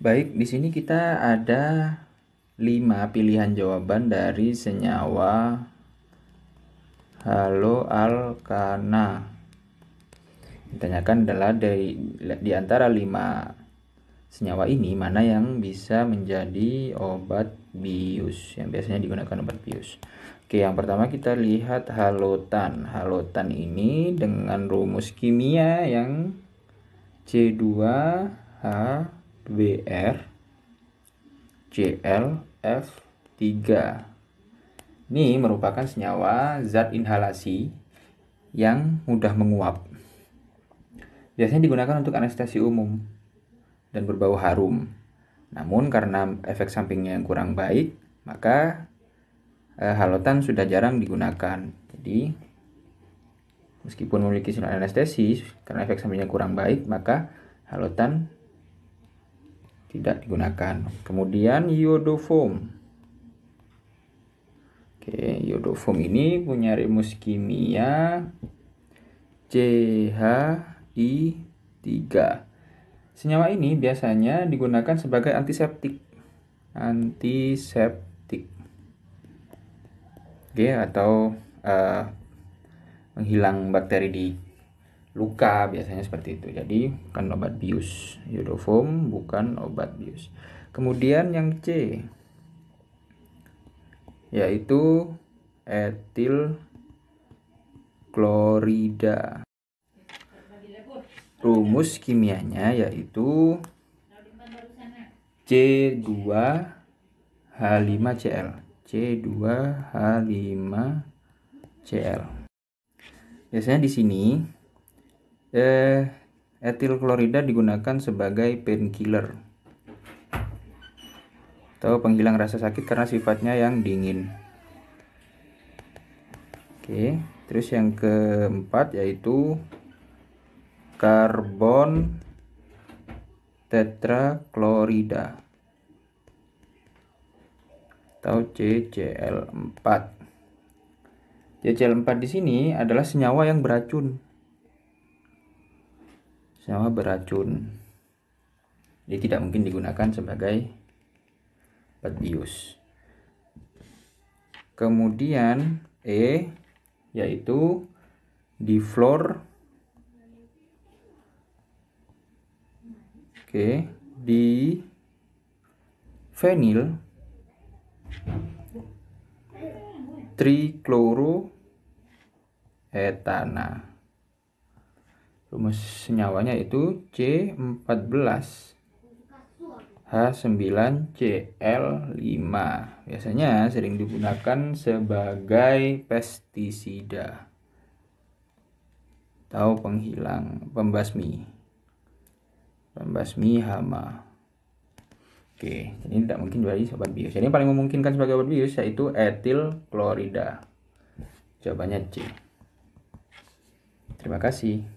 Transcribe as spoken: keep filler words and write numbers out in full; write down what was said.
Baik, di sini kita ada lima pilihan jawaban dari senyawa haloalkana. Ditanyakan adalah dari di antara lima senyawa ini mana yang bisa menjadi obat bius yang biasanya digunakan obat bius. Oke, yang pertama kita lihat halotan. Halotan ini dengan rumus kimia yang C dua H B R C L F tiga. Ini merupakan senyawa zat inhalasi yang mudah menguap. Biasanya digunakan untuk anestesi umum dan berbau harum. Namun karena efek sampingnya yang kurang baik, maka e, halotan sudah jarang digunakan. Jadi meskipun memiliki sifat anestesi, karena efek sampingnya kurang baik, maka halotan tidak digunakan. Kemudian iodoform. Oke, iodoform ini punya rumus kimia C H I tiga. Senyawa ini biasanya digunakan sebagai antiseptik. Antiseptik. Oke, atau uh, menghilang bakteri di luka, biasanya seperti itu. Jadi bukan obat bius. Iodoform bukan obat bius. Kemudian yang C, yaitu etil klorida. Rumus kimianya yaitu C dua H lima C L. C dua H lima C L. Biasanya di sini Eh, etil klorida digunakan sebagai painkiller atau penghilang rasa sakit karena sifatnya yang dingin. Oke, terus yang keempat yaitu karbon tetraklorida atau C C L empat. C C L empat di sini adalah senyawa yang beracun. Senyawa beracun. Jadi tidak mungkin digunakan sebagai obat bius. Kemudian E, yaitu diklor. Oke, difenil trikloro etana. Rumus senyawanya itu C empat belas H sembilan C L lima. Biasanya sering digunakan sebagai pestisida atau penghilang, pembasmi. Pembasmi hama. Oke, ini tidak mungkin jadi obat bius. Jadi yang paling memungkinkan sebagai obat bius yaitu etil klorida. Jawabannya C. Terima kasih.